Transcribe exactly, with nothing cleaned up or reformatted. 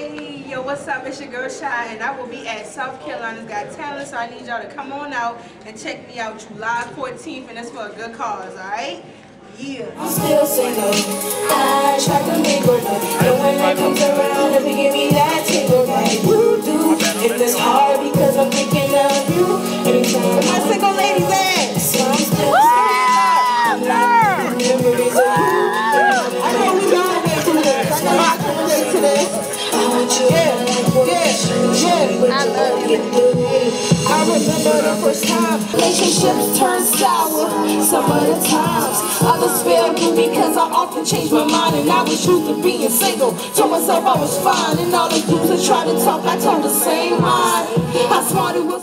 Hey, yo, what's up? It's your girl, Shy, and I will be at South Carolina's Got Talent, so I need y'all to come on out and check me out July fourteenth, and it's for a good cause, alright? Yeah. I'm still single. I try to make her love. And when I comes around, if you give me that tingle, like, woo do. If it's hard because I'm thinking of you, every time I'm single ladies at. So I'm still single. I know we gotta make it this. I can relate to this. Yeah, yeah, yeah. I love you. I remember the first time relationships turn sour. Some of the times others failed me because I often changed my mind, and I was used to being single. Told myself I was fine, and all the dudes that tried to talk, I told the same lie. How smart it was.